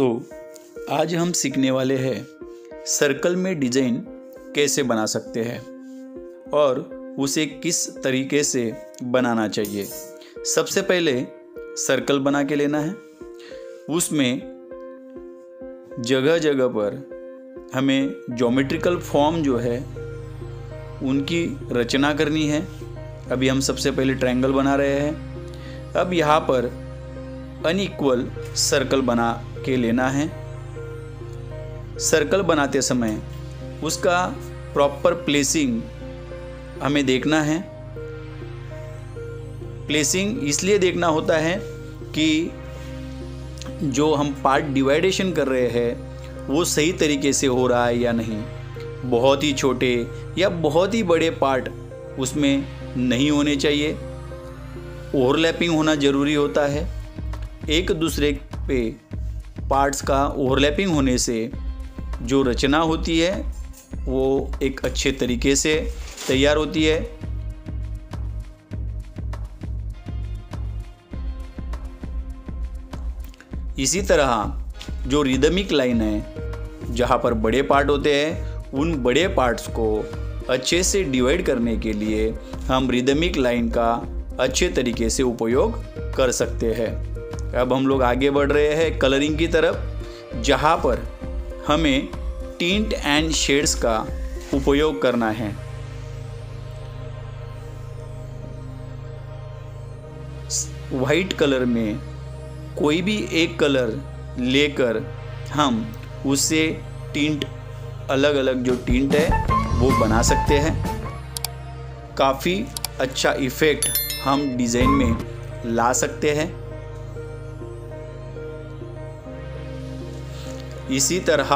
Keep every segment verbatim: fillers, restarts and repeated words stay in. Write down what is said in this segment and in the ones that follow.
दोस्तों, आज हम सीखने वाले हैं सर्कल में डिजाइन कैसे बना सकते हैं और उसे किस तरीके से बनाना चाहिए। सबसे पहले सर्कल बना के लेना है। उसमें जगह जगह पर हमें ज्योमेट्रिकल फॉर्म जो है उनकी रचना करनी है। अभी हम सबसे पहले ट्रायंगल बना रहे हैं। अब यहाँ पर अनइक्वल सर्कल बना के लेना है। सर्कल बनाते समय उसका प्रॉपर प्लेसिंग हमें देखना है। प्लेसिंग इसलिए देखना होता है कि जो हम पार्ट डिवाइडेशन कर रहे हैं वो सही तरीके से हो रहा है या नहीं। बहुत ही छोटे या बहुत ही बड़े पार्ट उसमें नहीं होने चाहिए। ओवरलैपिंग होना ज़रूरी होता है। एक दूसरे पे पार्ट्स का ओवरलैपिंग होने से जो रचना होती है वो एक अच्छे तरीके से तैयार होती है। इसी तरह जो रिदमिक लाइन है, जहाँ पर बड़े पार्ट होते हैं, उन बड़े पार्ट्स को अच्छे से डिवाइड करने के लिए हम रिदमिक लाइन का अच्छे तरीके से उपयोग कर सकते हैं। अब हम लोग आगे बढ़ रहे हैं कलरिंग की तरफ, जहाँ पर हमें टिंट एंड शेड्स का उपयोग करना है। वाइट कलर में कोई भी एक कलर लेकर हम उससे टिंट, अलग अलग जो टिंट है वो बना सकते हैं। काफ़ी अच्छा इफ़ेक्ट हम डिज़ाइन में ला सकते हैं। इसी तरह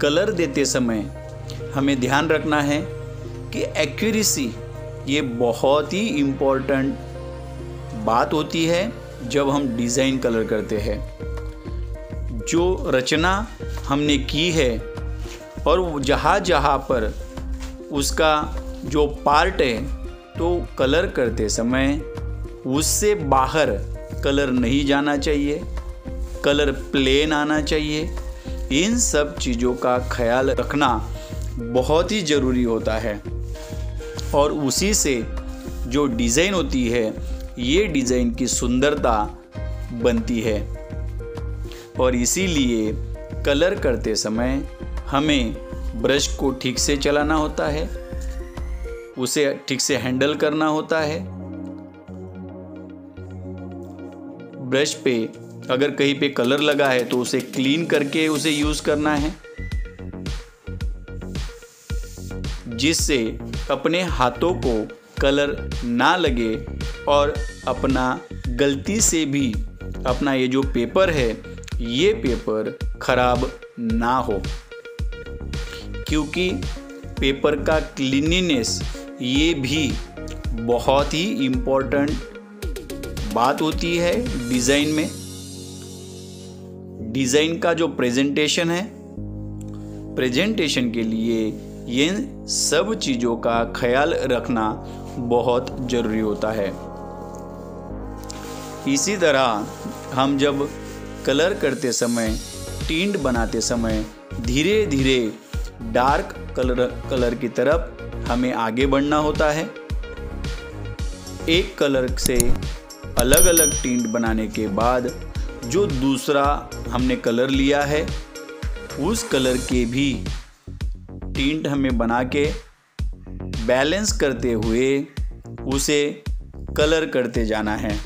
कलर देते समय हमें ध्यान रखना है कि एक्यूरेसी, ये बहुत ही इम्पोर्टेंट बात होती है जब हम डिज़ाइन कलर करते हैं। जो रचना हमने की है और जहाँ जहाँ पर उसका जो पार्ट है, तो कलर करते समय उससे बाहर कलर नहीं जाना चाहिए, कलर प्लेन आना चाहिए। इन सब चीज़ों का ख्याल रखना बहुत ही ज़रूरी होता है और उसी से जो डिज़ाइन होती है, ये डिज़ाइन की सुंदरता बनती है। और इसीलिए कलर करते समय हमें ब्रश को ठीक से चलाना होता है, उसे ठीक से हैंडल करना होता है। ब्रश पे अगर कहीं पे कलर लगा है तो उसे क्लीन करके उसे यूज करना है, जिससे अपने हाथों को कलर ना लगे और अपना गलती से भी अपना ये जो पेपर है, ये पेपर खराब ना हो, क्योंकि पेपर का क्लीनिनेस ये भी बहुत ही इम्पोर्टेंट बात होती है डिज़ाइन में। डिज़ाइन का जो प्रेजेंटेशन है, प्रेजेंटेशन के लिए ये सब चीज़ों का ख्याल रखना बहुत ज़रूरी होता है। इसी तरह हम जब कलर करते समय, टिंट बनाते समय धीरे धीरे डार्क कलर कलर की तरफ हमें आगे बढ़ना होता है। एक कलर से अलग अलग टिंट बनाने के बाद जो दूसरा हमने कलर लिया है, उस कलर के भी टिंट हमें बना के बैलेंस करते हुए उसे कलर करते जाना है।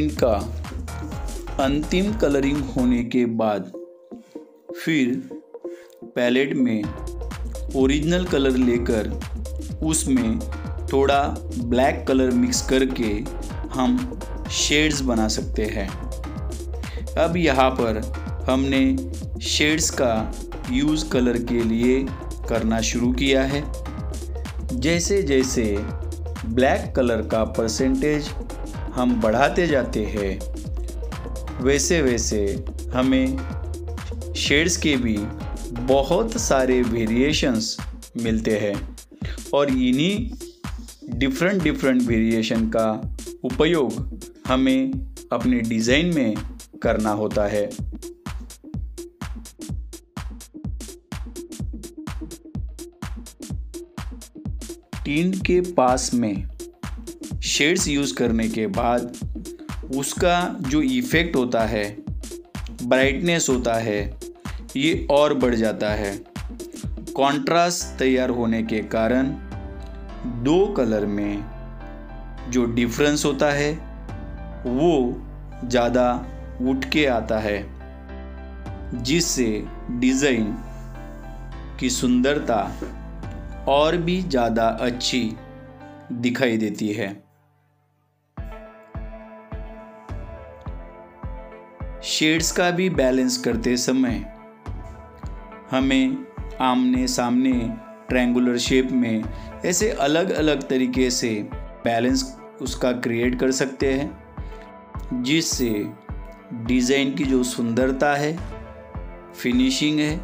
इनका अंतिम कलरिंग होने के बाद फिर पैलेट में ओरिजिनल कलर लेकर उसमें थोड़ा ब्लैक कलर मिक्स करके हम शेड्स बना सकते हैं। अब यहाँ पर हमने शेड्स का यूज़ कलर के लिए करना शुरू किया है। जैसे जैसे ब्लैक कलर का परसेंटेज हम बढ़ाते जाते हैं वैसे वैसे हमें शेड्स के भी बहुत सारे वेरिएशंस मिलते हैं और इन्हीं डिफरेंट डिफरेंट वेरिएशन का उपयोग हमें अपने डिज़ाइन में करना होता है। टिंट के पास में शेड्स यूज़ करने के बाद उसका जो इफ़ेक्ट होता है, ब्राइटनेस होता है, ये और बढ़ जाता है। कॉन्ट्रास्ट तैयार होने के कारण दो कलर में जो डिफरेंस होता है वो ज़्यादा उठ के आता है, जिससे डिज़ाइन की सुंदरता और भी ज़्यादा अच्छी दिखाई देती है। शेड्स का भी बैलेंस करते समय हमें आमने सामने ट्रायंगुलर शेप में ऐसे अलग अलग तरीके से बैलेंस उसका क्रिएट कर सकते हैं, जिससे डिज़ाइन की जो सुंदरता है, फिनिशिंग है,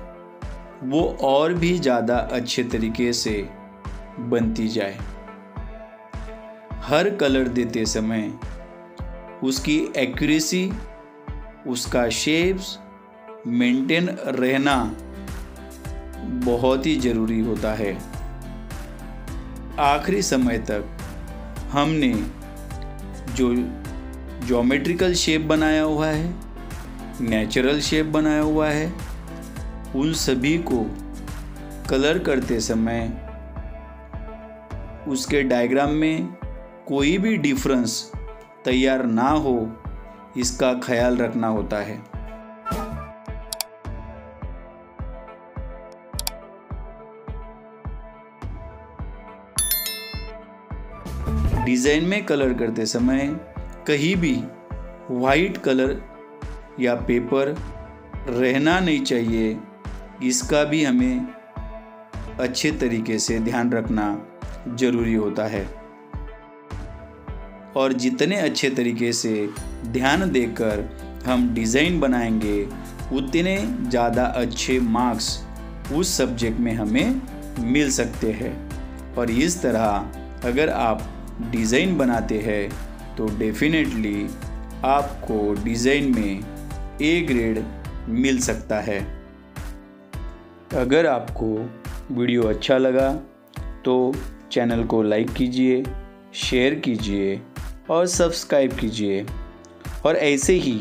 वो और भी ज़्यादा अच्छे तरीके से बनती जाए। हर कलर देते समय उसकी एक्यूरेसी, उसका शेप्स मेंटेन रहना बहुत ही ज़रूरी होता है। आखिरी समय तक हमने जो ज्योमेट्रिकल शेप बनाया हुआ है, नेचुरल शेप बनाया हुआ है, उन सभी को कलर करते समय उसके डायग्राम में कोई भी डिफरेंस तैयार ना हो, इसका ख्याल रखना होता है। डिज़ाइन में कलर करते समय कहीं भी वाइट कलर या पेपर रहना नहीं चाहिए, इसका भी हमें अच्छे तरीके से ध्यान रखना ज़रूरी होता है। और जितने अच्छे तरीके से ध्यान देकर हम डिज़ाइन बनाएंगे उतने ज़्यादा अच्छे मार्क्स उस सब्जेक्ट में हमें मिल सकते हैं। और इस तरह अगर आप डिज़ाइन बनाते हैं तो डेफिनेटली आपको डिज़ाइन में ए ग्रेड मिल सकता है। अगर आपको वीडियो अच्छा लगा तो चैनल को लाइक कीजिए, शेयर कीजिए और सब्सक्राइब कीजिए। और ऐसे ही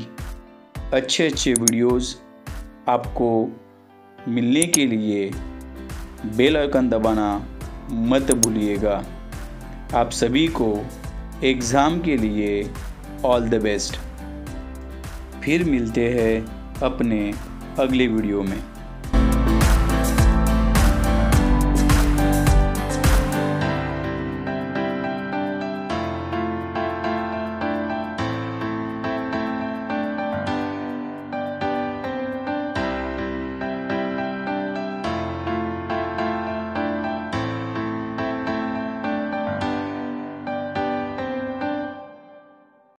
अच्छे अच्छे वीडियोस आपको मिलने के लिए बेल आइकन दबाना मत भूलिएगा। आप सभी को एग्ज़ाम के लिए ऑल द बेस्ट। फिर मिलते हैं अपने अगले वीडियो में।